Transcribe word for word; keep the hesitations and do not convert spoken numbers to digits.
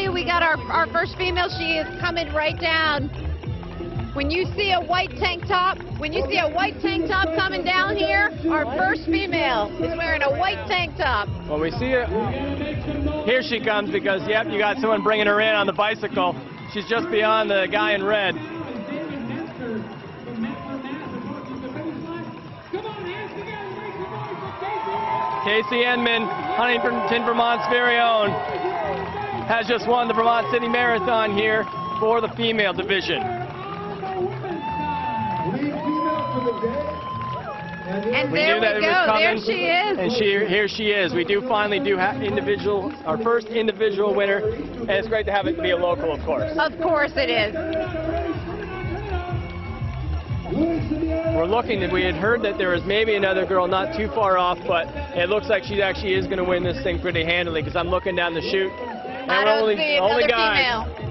you, we got our, our first female. She is coming right down. When you see a white tank top, when you see a white tank top coming down here, our first female is wearing a white tank top. Well, we see it. Here she comes because, yep, you got someone bringing her in on the bicycle. She's just beyond the guy in red. Kasie Enman, Huntington, Vermont's very own, has just won the Vermont City Marathon here for the female division. And we there knew that we it go. Was coming, there she is. And she, here she is. We do finally do have individual, our first individual winner, and it's great to have it be a local, of course. Of course it is. We're looking, we had heard that there was maybe another girl not too far off, but it looks like she actually is going to win this thing pretty handily because I'm looking down the chute. And I don't only, see another only guy. Female.